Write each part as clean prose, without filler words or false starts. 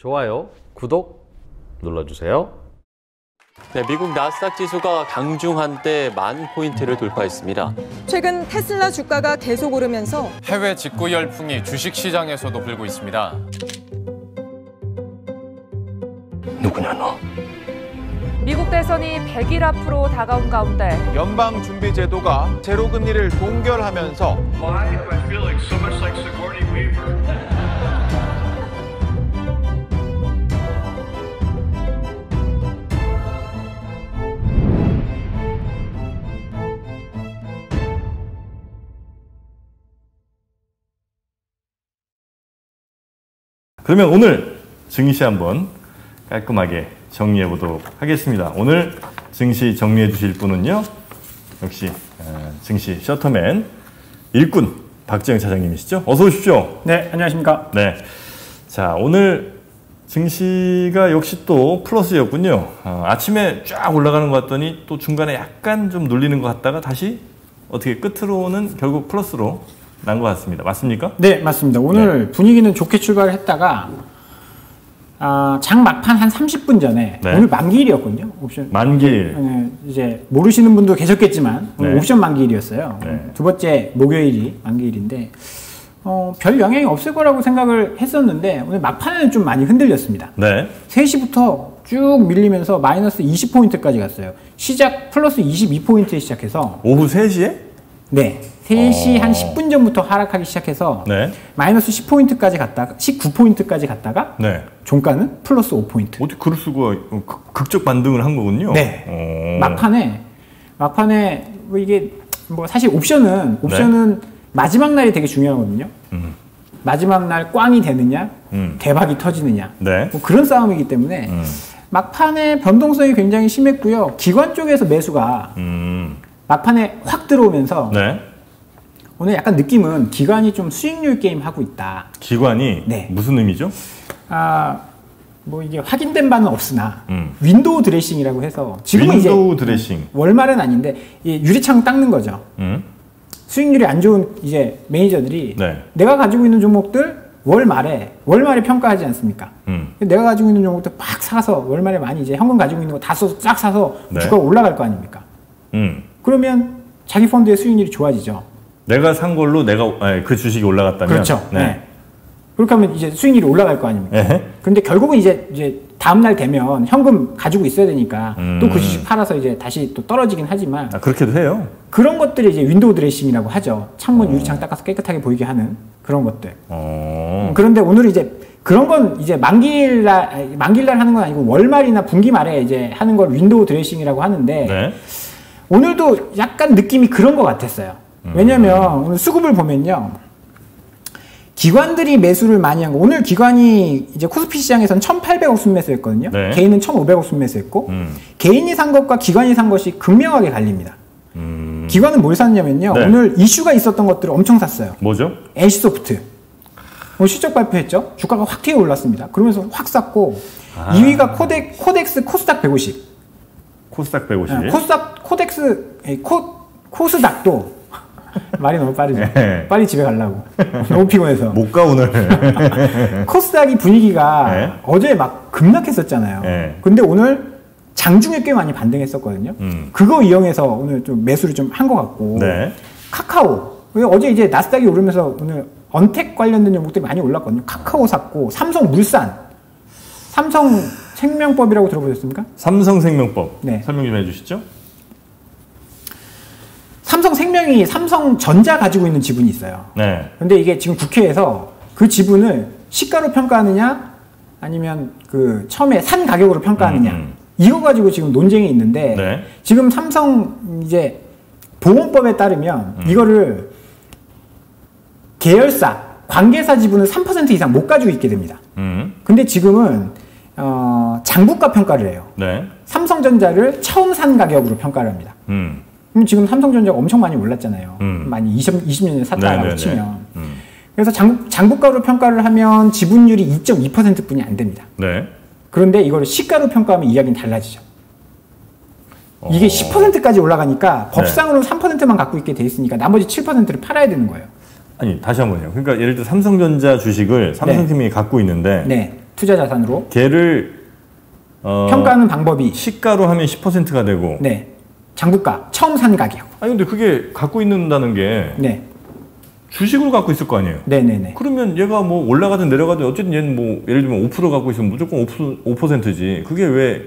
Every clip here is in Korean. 좋아요, 구독 눌러주세요. 네, 미국 나스닥 지수가 강중한 때 10,000포인트를 돌파했습니다. 최근 테슬라 주가가 계속 오르면서 해외 직구 열풍이 주식시장에서도 불고 있습니다. 누구냐 너? 미국 대선이 100일 앞으로 다가온 가운데 연방준비제도가 제로금리를 동결하면서 그러면 오늘 증시 한번 깔끔하게 정리해 보도록 하겠습니다. 오늘 증시 정리해 주실 분은요, 역시 증시 셔터맨 일꾼 박제영 차장님이시죠? 어서 오십시오. 네, 안녕하십니까. 네, 자 오늘 증시가 역시 또 플러스였군요. 아침에 쫙 올라가는 것 같더니 또 중간에 약간 좀 눌리는 것 같다가 다시 어떻게 끝으로는 결국 플러스로 난 것 같습니다. 맞습니까? 네, 맞습니다. 오늘 네. 분위기는 좋게 출발했다가 장 막판 한 30분 전에 네. 오늘 만기일이었거든요. 옵션 만기일. 이제 모르시는 분도 계셨겠지만 오늘 네. 옵션 만기일이었어요. 네. 두 번째 목요일이 만기일인데 별 영향이 없을 거라고 생각을 했었는데 오늘 막판에는 좀 많이 흔들렸습니다. 네. 3시부터 쭉 밀리면서 마이너스 20포인트까지 갔어요. 시작 플러스 22포인트에 시작해서 오후 3시에? 네. 3시 한 10분 전부터 하락하기 시작해서 네. 마이너스 10포인트까지 갔다가 19포인트까지 갔다가 네. 종가는 플러스 5포인트. 어떻게 그럴 수가 극적 반등을 한 거군요. 네. 막판에 뭐 이게 뭐 사실 옵션은 네. 마지막 날이 되게 중요하거든요. 마지막 날 꽝이 되느냐, 대박이 터지느냐, 네. 뭐 그런 싸움이기 때문에 막판에 변동성이 굉장히 심했고요. 기관 쪽에서 매수가 막판에 확 들어오면서. 네. 오늘 약간 느낌은 기관이 좀 수익률 게임 하고 있다. 기관이? 네. 무슨 의미죠? 뭐 이게 확인된 바는 없으나 윈도우 드레싱이라고 해서 지금은 윈도우 이제 드레싱. 월말은 아닌데 유리창 닦는 거죠. 수익률이 안 좋은 이제 매니저들이 네. 내가 가지고 있는 종목들 월말에 평가하지 않습니까? 내가 가지고 있는 종목들 막 사서 월말에 많이 이제 현금 가지고 있는 거 다 써서 쫙 사서 네. 주가가 올라갈 거 아닙니까? 그러면 자기 펀드의 수익률이 좋아지죠. 내가 산 걸로 그 주식이 올라갔다면 그렇죠. 네. 네. 그렇게 하면 이제 수익률이 올라갈 거 아닙니까? 에헤? 그런데 결국은 이제 다음 날 되면 현금 가지고 있어야 되니까 또 그 주식 팔아서 이제 다시 또 떨어지긴 하지만 그렇게도 해요. 그런 것들이 이제 윈도우 드레싱이라고 하죠. 창문 유리창 닦아서 깨끗하게 보이게 하는 그런 것들. 그런데 오늘 이제 그런 건 이제 만기일날 하는 건 아니고 월말이나 분기 말에 이제 하는 걸 윈도우 드레싱이라고 하는데 네. 오늘도 약간 느낌이 그런 것 같았어요. 왜냐면 오늘 수급을 보면요, 기관들이 매수를 많이 한 거. 오늘 기관이 이제 코스피 시장에서는 1,800억 순매수했거든요. 네. 개인은 1,500억 순매수했고 개인이 산 것과 기관이 산 것이 극명하게 갈립니다. 기관은 뭘 샀냐면요, 네. 오늘 이슈가 있었던 것들을 엄청 샀어요. 뭐죠? NC소프트 오늘 실적 발표했죠. 주가가 확 튀어 올랐습니다. 그러면서 확 샀고 2위가 코덱스 코스닥 150. 코스닥 150. 네, 코스닥도 말이 너무 빠르죠. 네. 빨리 집에 가려고. 너무 피곤해서. 못 가 오늘. 코스닥이 분위기가 네. 어제 막 급락했었잖아요. 네. 근데 오늘 장중에 꽤 많이 반등했었거든요. 그거 이용해서 오늘 좀 매수를 좀 한 것 같고 네. 카카오. 어제 이제 나스닥이 오르면서 오늘 언택 관련된 종목들이 많이 올랐거든요. 카카오 샀고 삼성 생명법이라고 들어보셨습니까? 삼성 생명법. 네. 설명 좀 해주시죠. 삼성 생명이 삼성전자 가지고 있는 지분이 있어요. 네. 근데 이게 지금 국회에서 그 지분을 시가로 평가하느냐 아니면 그 처음에 산 가격으로 평가하느냐 이거 가지고 지금 논쟁이 있는데 네. 지금 삼성 이제 보험법에 따르면 이거를 계열사, 관계사 지분을 3% 이상 못 가지고 있게 됩니다. 근데 지금은 장부가 평가를 해요. 네. 삼성전자를 처음 산 가격으로 평가를 합니다. 지금 삼성전자가 엄청 많이 올랐잖아요. 많이 20년 전에 샀다라고 네네네. 치면 그래서 장부가로 평가를 하면 지분율이 2.2%뿐이 안 됩니다. 네. 그런데 이걸 시가로 평가하면 이야기는 달라지죠. 이게 10%까지 올라가니까 법상으로 네. 3%만 갖고 있게 돼 있으니까 나머지 7%를 팔아야 되는 거예요. 아니 다시 한 번요. 그러니까 예를 들어 삼성전자 주식을 삼성팀이 네. 갖고 있는데 네. 투자 자산으로. 걔를 평가하는 방법이 시가로 하면 10%가 되고. 네. 장국가, 처음 산 가격. 아니 근데 그게 갖고 있는다는 게 네. 주식으로 갖고 있을 거 아니에요. 네네네. 그러면 얘가 뭐 올라가든 내려가든 어쨌든 얘는 뭐 예를 들면 5% 갖고 있으면 무조건 5%지. 그게 왜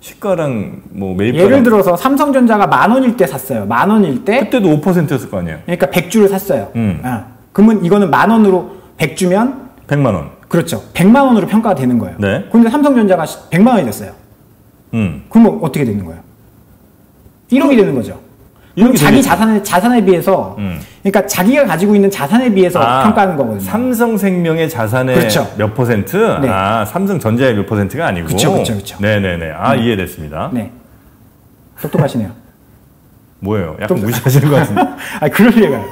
시가랑 뭐 매입가랑. 예를 들어서 삼성전자가 10,000원일 때 샀어요. 10,000원일 때. 그때도 5%였을 거 아니에요. 그러니까 100주를 샀어요. 아. 그러면 이거는 10,000원으로 100주면 100만 원. 그렇죠. 100만 원으로 평가가 되는 거예요. 네. 그런데 삼성전자가 100만 원이 됐어요. 그럼 어떻게 되는 거예요? 1억이 되는 거죠. 그럼 자기 자산에 비해서, 그러니까 자기가 가지고 있는 자산에 비해서 평가하는 거거든요. 삼성생명의 자산의 그렇죠. 몇 퍼센트? 네. 아, 삼성전자의 몇 퍼센트가 아니고. 그렇죠, 그렇죠, 그렇죠. 네네네. 아, 이해됐습니다. 네. 똑똑하시네요. 뭐예요? 약간 무시하시는 것 같은데. 아, 그럴 리가요.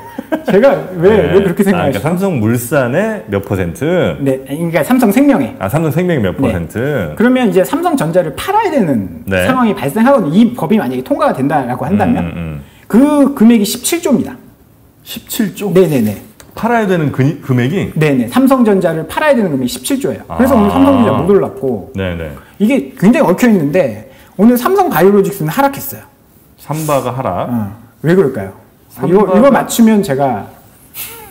제가 왜 그렇게 생각하시죠? 그러니까 삼성물산의 몇 퍼센트? 네, 그러니까 삼성생명의. 아, 삼성생명의 몇 퍼센트? 네. 그러면 이제 삼성전자를 팔아야 되는 네. 상황이 발생하거든요. 이 법이 만약에 통과가 된다라고 한다면 그 금액이 17조입니다. 17조? 네네네. 팔아야 되는 금액이? 네네. 삼성전자를 팔아야 되는 금액이 17조예요. 그래서 오늘 삼성전자 못 올랐고 네네. 이게 굉장히 얽혀있는데 오늘 삼성 바이오로직스는 하락했어요. 삼바가 하락. 왜 그럴까요? 삼바가... 이거 맞추면 제가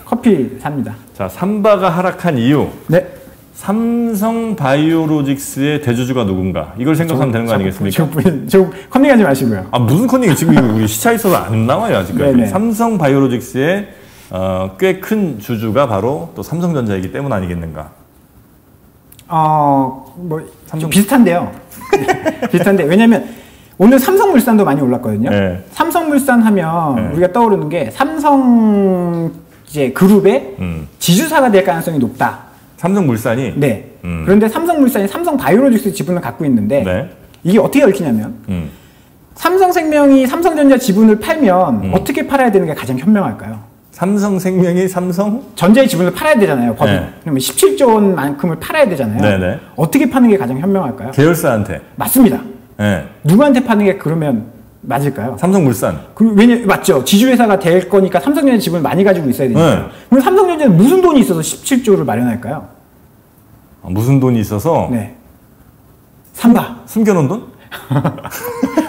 커피 삽니다. 자, 삼바가 하락한 이유. 네. 삼성 바이오로직스의 대주주가 누군가. 이걸 생각하면 되는 거 아니겠습니까? 저 컨닝하지 마시고요. 아, 무슨 컨닝이 지금 우리 시차 있어서 안 나와요, 아직까지. 네네. 삼성 바이오로직스의 꽤 큰 주주가 바로 또 삼성전자이기 때문 아니겠는가. 뭐 좀 비슷한데요. 비슷한데 왜냐면 오늘 삼성물산도 많이 올랐거든요. 네. 삼성물산 하면 네. 우리가 떠오르는 게 삼성 이제 그룹의 지주사가 될 가능성이 높다. 삼성물산이? 네. 그런데 삼성물산이 삼성바이오로직스 지분을 갖고 있는데 네. 이게 어떻게 얽히냐면 삼성생명이 삼성전자 지분을 팔면 어떻게 팔아야 되는 게 가장 현명할까요? 삼성생명이 삼성전자의 지분을 팔아야 되잖아요. 법이. 네. 그러면 17조 원만큼을 팔아야 되잖아요. 네네. 어떻게 파는 게 가장 현명할까요? 계열사한테. 맞습니다. 네. 누구한테 파는 게 그러면 맞을까요? 삼성물산. 왜냐 맞죠. 지주회사가 될 거니까 삼성전자 지분을 많이 가지고 있어야 되니까. 네. 그럼 삼성전자는 무슨 돈이 있어서 17조를 마련할까요? 아, 무슨 돈이 있어서? 네. 삼바. 숨겨놓은 돈?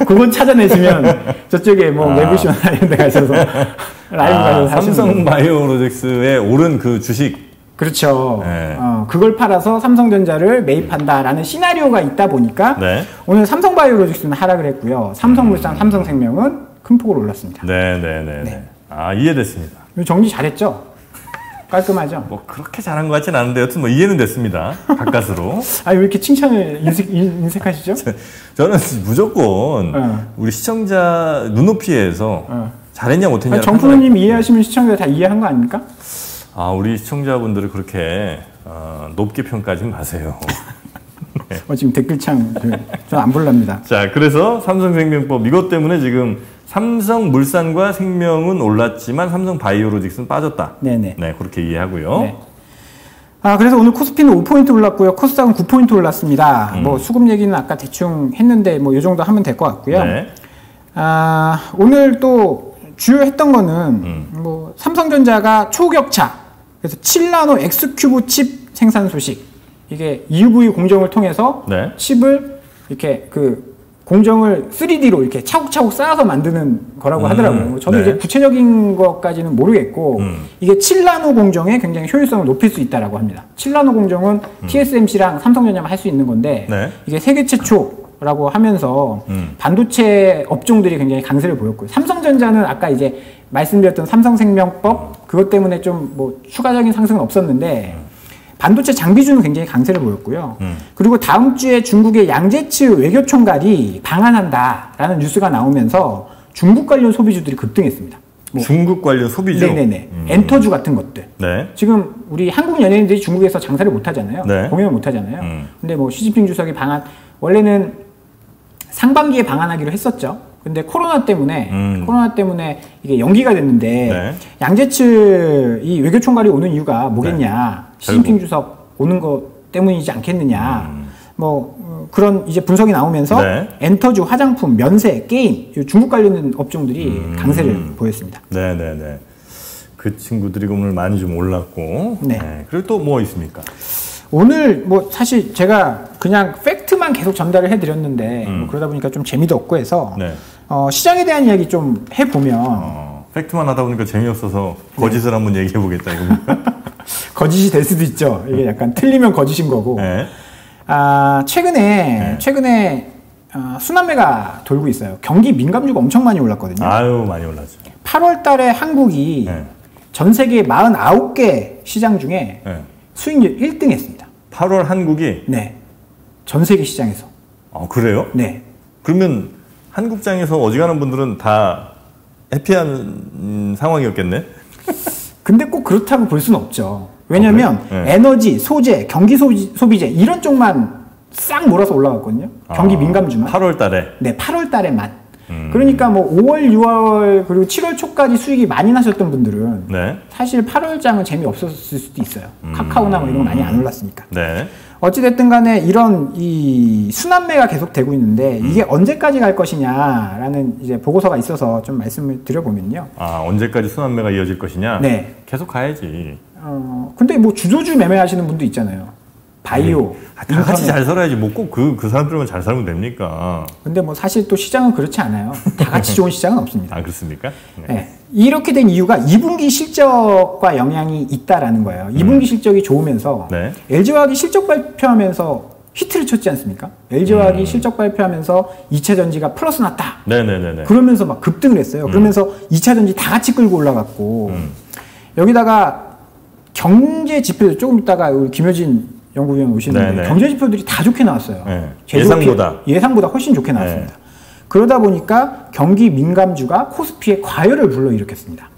그건 찾아내시면 저쪽에 뭐 외부시원 이런 데 가셔서 라이브 가셔서 삼성 바이오로직스의 오른 그 주식. 그렇죠. 네. 그걸 팔아서 삼성전자를 매입한다라는 시나리오가 있다 보니까 네. 오늘 삼성바이오로직스는 하락을 했고요. 삼성물산, 삼성생명은 큰 폭으로 올랐습니다. 네네네. 네. 아, 이해됐습니다. 정리 잘했죠? 깔끔하죠? 뭐 그렇게 잘한 것 같진 않은데 여튼 뭐 이해는 됐습니다. 가까스로. 아니 왜 이렇게 칭찬을 인색하시죠? 저는 무조건 우리 시청자 눈높이에서 잘했냐 못했냐. 정 프로님 이해하시면 시청자 다 이해한 거 아닙니까? 아, 우리 시청자분들을 그렇게 높게 평가하지 마세요. 네. 지금 댓글창 전 안 볼랍니다. 자, 그래서 삼성생명법 이것 때문에 지금 삼성물산과 생명은 올랐지만 삼성바이오로직스는 빠졌다. 네네. 네, 그렇게 이해하고요. 네. 아, 그래서 오늘 코스피는 5포인트 올랐고요. 코스닥은 9포인트 올랐습니다. 뭐 수급 얘기는 아까 대충 했는데 뭐 이 정도 하면 될 것 같고요. 네. 아, 오늘 또 주요 했던 거는 뭐 삼성전자가 초격차 그래서 7나노 X큐브 칩 생산 소식. 이게 EUV 공정을 통해서 네. 칩을 이렇게 그 공정을 3D로 이렇게 차곡차곡 쌓아서 만드는 거라고 하더라고요. 저도 네. 이제 구체적인 것까지는 모르겠고 이게 7나노 공정에 굉장히 효율성을 높일 수 있다라고 합니다. 7나노 공정은 TSMC랑 삼성전자만 할 수 있는 건데 네. 이게 세계 최초 라고 하면서 반도체 업종들이 굉장히 강세를 보였고요. 삼성전자는 아까 이제 말씀드렸던 삼성생명법 그것 때문에 좀 뭐 추가적인 상승은 없었는데 반도체 장비주는 굉장히 강세를 보였고요. 그리고 다음 주에 중국의 양재츠 외교총괄이 방한한다라는 뉴스가 나오면서 중국 관련 소비주들이 급등했습니다. 뭐 중국 관련 소비주? 네네네. 엔터주 같은 것들. 네. 지금 우리 한국 연예인들이 중국에서 장사를 못하잖아요. 네. 공연을 못하잖아요. 근데 뭐 시진핑 주석이 방한 원래는 상반기에 방한하기로 했었죠. 근데 코로나 때문에 이게 연기가 됐는데 네. 양재츠 이 외교총괄이 오는 이유가 뭐겠냐. 네. 시진핑 주석 오는 거 때문이지 않겠느냐. 뭐 그런 이제 분석이 나오면서 네. 엔터주, 화장품, 면세, 게임 중국 관련 업종들이 강세를 보였습니다. 네네네. 네, 네. 그 친구들이 오늘 많이 좀 올랐고. 네. 네. 그리고 또 뭐 있습니까? 오늘 뭐 사실 제가 그냥 팩트만 계속 전달을 해드렸는데 뭐 그러다 보니까 좀 재미도 없고 해서 네. 시장에 대한 이야기 좀 해보면 팩트만 하다 보니까 재미없어서 거짓을 네. 한번 얘기해보겠다 이겁니까? 거짓이 될 수도 있죠. 이게 약간 틀리면 거짓인 거고 네. 아, 최근에 순환매가 돌고 있어요. 경기 민감주가 엄청 많이 올랐거든요. 아유 많이 올랐죠. 8월 달에 한국이 네. 전 세계 49개 시장 중에 네. 수익률 1등 했습니다. 8월 한국이? 네. 전 세계 시장에서. 아, 그래요? 네. 그러면 한국장에서 어지간한 분들은 다 해피한 상황이었겠네? 근데 꼭 그렇다고 볼 수는 없죠. 왜냐면 네. 에너지, 소재, 경기 소비재 이런 쪽만 싹 몰아서 올라갔거든요. 경기 민감주만. 8월 달에? 네, 8월 달에만. 그러니까 뭐 5월, 6월 그리고 7월 초까지 수익이 많이 나셨던 분들은 네. 사실 8월장은 재미없었을 수도 있어요. 카카오나 뭐 이런 거 많이 안 올랐으니까. 네. 어찌됐든 간에 이런 이 순환매가 계속 되고 있는데 이게 언제까지 갈 것이냐라는 이제 보고서가 있어서 좀 말씀을 드려보면요. 아, 언제까지 순환매가 이어질 것이냐? 네. 계속 가야지. 근데 뭐 주조주 매매하시는 분도 있잖아요. 바이오. 다 같이 잘 살아야지. 뭐 꼭 그 사람들만 잘 살면 됩니까? 근데 뭐 사실 또 시장은 그렇지 않아요. 다 같이 좋은 시장은 없습니다. 아, 그렇습니까? 네. 네. 이렇게 된 이유가 2분기 실적과 영향이 있다라는 거예요. 2분기 실적이 좋으면서 네. LG화학이 실적 발표하면서 히트를 쳤지 않습니까? LG화학이 실적 발표하면서 2차전지가 플러스 났다. 네네네. 그러면서 막 급등을 했어요. 그러면서 2차전지 다 같이 끌고 올라갔고 여기다가 경제 지표도 조금 있다가 우리 김효진 연구위원 오시는데 경제지표들이 다 좋게 나왔어요. 네. 예상보다 훨씬 좋게 나왔습니다. 네. 그러다 보니까 경기 민감주가 코스피의 과열을 불러일으켰습니다.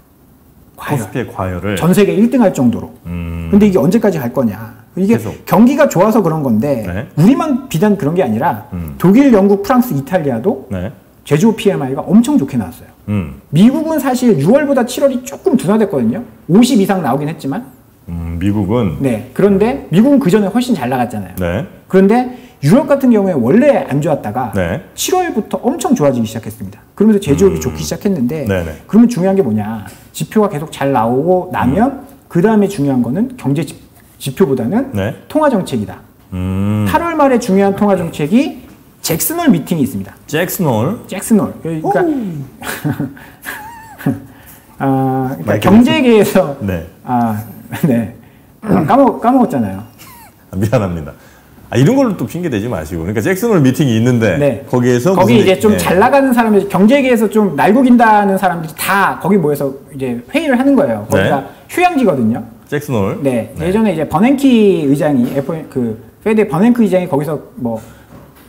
과열. 코스피의 과열을? 전 세계 1등 할 정도로. 근데 이게 언제까지 갈 거냐. 이게 계속. 경기가 좋아서 그런 건데 네. 우리만 비단 그런 게 아니라 독일, 영국, 프랑스, 이탈리아도 네. 제조 PMI가 엄청 좋게 나왔어요. 미국은 사실 6월보다 7월이 조금 둔화됐거든요. 50 이상 나오긴 했지만 미국은? 네. 그런데 미국은 그 전에 훨씬 잘 나갔잖아요. 네. 그런데 유럽 같은 경우에 원래 안 좋았다가 네. 7월부터 엄청 좋아지기 시작했습니다. 그러면서 제조업이 좋기 시작했는데 네네. 그러면 중요한 게 뭐냐. 지표가 계속 잘 나오고 나면 그 다음에 중요한 거는 경제 지표보다는 네. 통화정책이다. 8월 말에 중요한 통화정책이 잭슨홀 미팅이 있습니다. 잭슨홀? 잭슨홀. 그러니까 그러니까 경제계에서 네. 네. 까먹었잖아요. 미안합니다. 아, 이런 걸로 또 핑계대지 마시고. 그러니까 잭슨홀 미팅이 있는데 네. 거기에서 거기 이제 좀 잘 나가는 사람들, 경제계에서 좀 날고긴다는 사람들이 다 거기 모여서 이제 회의를 하는 거예요. 거기가 네. 휴양지거든요. 잭슨홀. 네. 네. 예전에 이제 버냉키 의장이 페드의 버냉키 의장이 거기서 뭐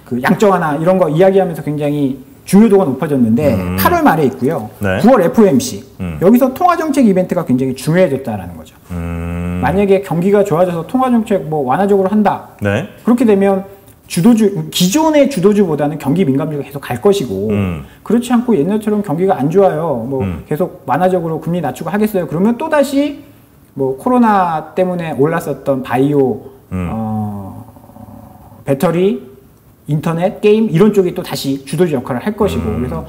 그 양적완화 이런 거 이야기하면서 굉장히 중요도가 높아졌는데 8월 말에 있고요. 네. 9월 FOMC. 여기서 통화정책 이벤트가 굉장히 중요해졌다라는 거죠. 만약에 경기가 좋아져서 통화정책 뭐 완화적으로 한다. 네. 그렇게 되면 주도주, 기존의 주도주보다는 경기 민감주가 계속 갈 것이고 그렇지 않고 옛날처럼 경기가 안 좋아요. 뭐 계속 완화적으로 금리 낮추고 하겠어요. 그러면 또다시 뭐 코로나 때문에 올랐었던 바이오, 배터리, 인터넷, 게임 이런 쪽이 또 다시 주도주 역할을 할 것이고 그래서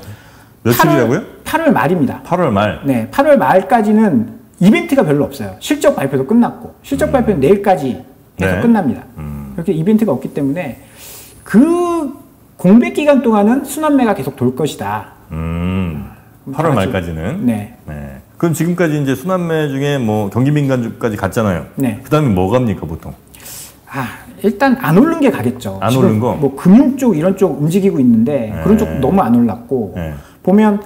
며칠이라고요? 8월 말입니다. 8월 말? 네, 8월 말까지는 이벤트가 별로 없어요. 실적 발표도 끝났고 실적 발표는 내일까지 해서 네. 끝납니다. 그렇게 이벤트가 없기 때문에 그 공백 기간 동안은 순환매가 계속 돌 것이다. 8월 말까지는? 네. 네. 그럼 지금까지 이제 순환매 중에 뭐 경기 민감주까지 갔잖아요. 네. 그 다음에 뭐 갑니까 보통? 일단 안 오른 게 가겠죠. 안 오른 거? 뭐 금융 쪽 이런 쪽 움직이고 있는데 네. 그런 쪽도 너무 안 올랐고 네. 보면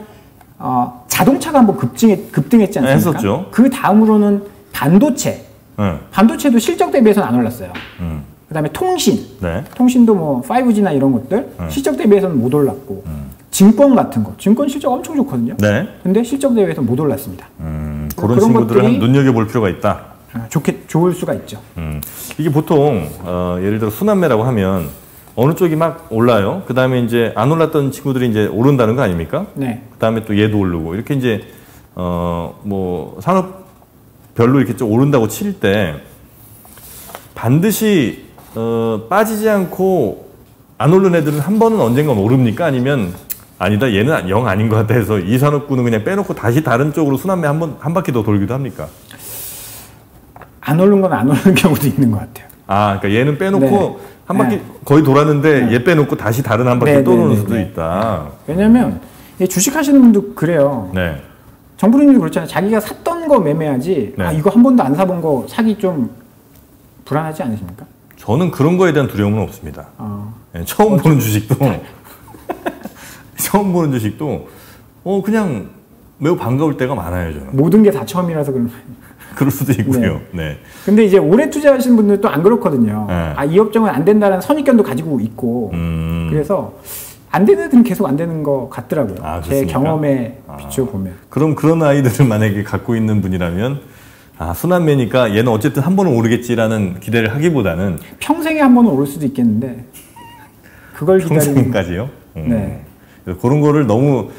자동차가 한번 급등했지 않습니까? 네, 했었죠. 그 다음으로는 반도체. 네. 반도체도 실적 대비해서는 안 올랐어요. 그 다음에 통신. 네. 통신도 뭐 5G나 이런 것들 네. 실적 대비해서는 못 올랐고 증권 같은 거. 증권 실적 엄청 좋거든요. 네. 근데 실적 대비해서는 못 올랐습니다. 그런 친구들을 것들이... 눈여겨볼 필요가 있다. 좋을 수가 있죠. 이게 보통 예를 들어 순환매라고 하면 어느 쪽이 막 올라요. 그 다음에 이제 안 올랐던 친구들이 이제 오른다는 거 아닙니까? 네. 그 다음에 또 얘도 오르고 이렇게 이제 뭐 산업별로 이렇게 좀 오른다고 칠 때 반드시 빠지지 않고 안 오른 애들은 한 번은 언젠간 오릅니까? 아니면 아니다 얘는 영 아닌 것 같아 해서 이 산업군은 그냥 빼놓고 다시 다른 쪽으로 순환매 한 바퀴 더 돌기도 합니까? 안 오른 건 안 오른 경우도 있는 것 같아요. 아, 그러니까 얘는 빼놓고 네. 한 바퀴 네. 거의 돌았는데 네. 얘 빼놓고 다시 다른 한 바퀴 네. 또 도는 네. 수도 네. 있다. 왜냐면 주식 하시는 분도 그래요. 네. 정부님도 그렇잖아요. 자기가 샀던 거 매매하지 네. 아, 이거 한 번도 안 사본 거 사기 좀 불안하지 않으십니까? 저는 그런 거에 대한 두려움은 없습니다. 어. 네, 처음 보는 주식도 처음 보는 주식도 그냥 매우 반가울 때가 많아요. 저는 모든 게 다 처음이라서 그런 그럴 수도 있고요. 네. 네. 근데 이제 오래 투자하시는 분들은 또 안 그렇거든요. 네. 아, 이 업종은 안 된다는 선입견도 가지고 있고 그래서 안 되는 애들은 계속 안 되는 것 같더라고요. 아, 제 경험에 비추어 보면. 그럼 그런 아이들을 만약에 갖고 있는 분이라면 아, 순환매니까 얘는 어쨌든 한 번은 오르겠지라는 기대를 하기보다는 평생에 한 번은 오를 수도 있겠는데 그걸 평생까지요? 네. 그런 거를 너무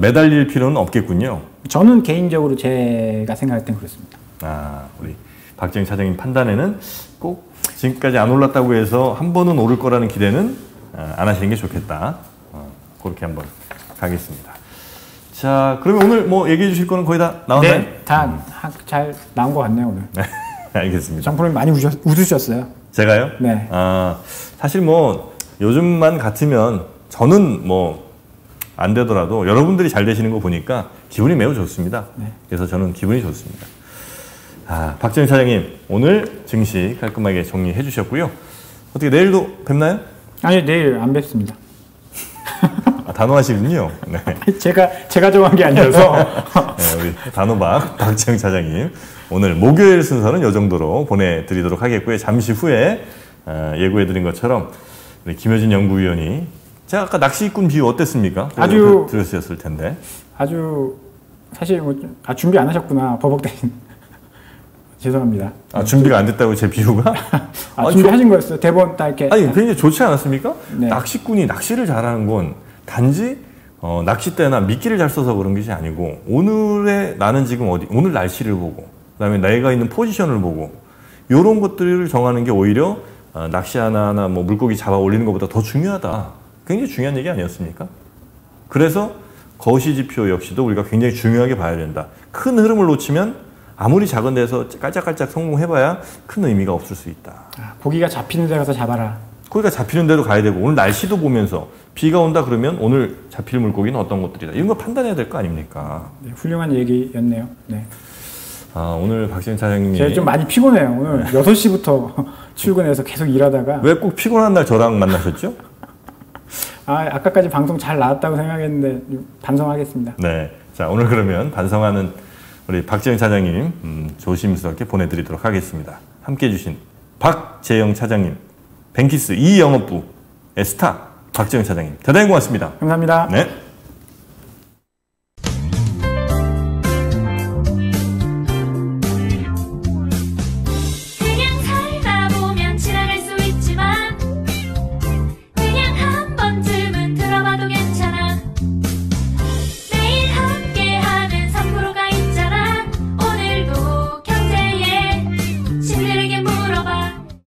매달릴 필요는 없겠군요. 저는 개인적으로 제가 생각할 땐 그렇습니다. 아, 우리 박제영 차장님 판단에는 꼭 지금까지 안 올랐다고 해서 한 번은 오를 거라는 기대는 안 하시는 게 좋겠다. 그렇게 한번 가겠습니다. 자, 그러면 오늘 뭐 얘기해 주실 거는 거의 다 나왔나요? 네, 다 잘 나온 것 같네요 오늘. 네, 알겠습니다. 정프로님 많이 웃으셨어요? 제가요? 네. 아, 사실 뭐 요즘만 같으면 저는 뭐 안 되더라도 여러분들이 잘 되시는 거 보니까 기분이 매우 좋습니다. 네. 그래서 저는 기분이 좋습니다. 아, 박제영 사장님 오늘 증시 깔끔하게 정리해 주셨고요. 어떻게 내일도 뵙나요? 아니요, 내일 안 뵙습니다. 아, 단호하시군요. 네. 제가 정한 게 아니라서. 네, 우리 단호박 박제영 차장님 오늘 목요일 순서는 이 정도로 보내드리도록 하겠고요. 잠시 후에 예고해드린 것처럼 우리 김효진 연구위원이 제가 아까 낚시꾼 비유 어땠습니까? 아주 들으셨을 텐데. 아주 사실 뭐 아, 준비 안 하셨구나 버벅대신. 죄송합니다. 아, 준비가 안 됐다고 제 비유가? 아, 준비하신 거였어요. 대본 딱 이렇게. 아니, 굉장히 좋지 않았습니까? 네. 낚시꾼이 낚시를 잘하는 건 단지 낚싯대나 미끼를 잘 써서 그런 것이 아니고 오늘의 나는 지금 어디, 오늘 날씨를 보고 그다음에 내가 있는 포지션을 보고 이런 것들을 정하는 게 오히려 낚시 하나나 뭐 물고기 잡아 올리는 것보다 더 중요하다. 굉장히 중요한 얘기 아니었습니까? 그래서 거시지표 역시도 우리가 굉장히 중요하게 봐야 된다. 큰 흐름을 놓치면 아무리 작은 데서 깔짝깔짝 성공해봐야 큰 의미가 없을 수 있다. 아, 고기가 잡히는 데 가서 잡아라. 고기가 잡히는 데로 가야 되고 오늘 날씨도 보면서 비가 온다 그러면 오늘 잡힐 물고기는 어떤 것들이다. 이런 거 판단해야 될 거 아닙니까? 네, 훌륭한 얘기였네요. 네. 아, 오늘 박제영 차장님이 제가 좀 많이 피곤해요. 오늘 6시부터 출근해서 계속 일하다가. 왜 꼭 피곤한 날 저랑 만나셨죠? 아, 아까까지 방송 잘 나왔다고 생각했는데 반성하겠습니다. 네, 자 오늘 그러면 반성하는 우리 박제영 차장님 조심스럽게 보내드리도록 하겠습니다. 함께해 주신 박제영 차장님, 뱅키스 2영업부 스타 박제영 차장님 대단히 고맙습니다. 감사합니다. 네.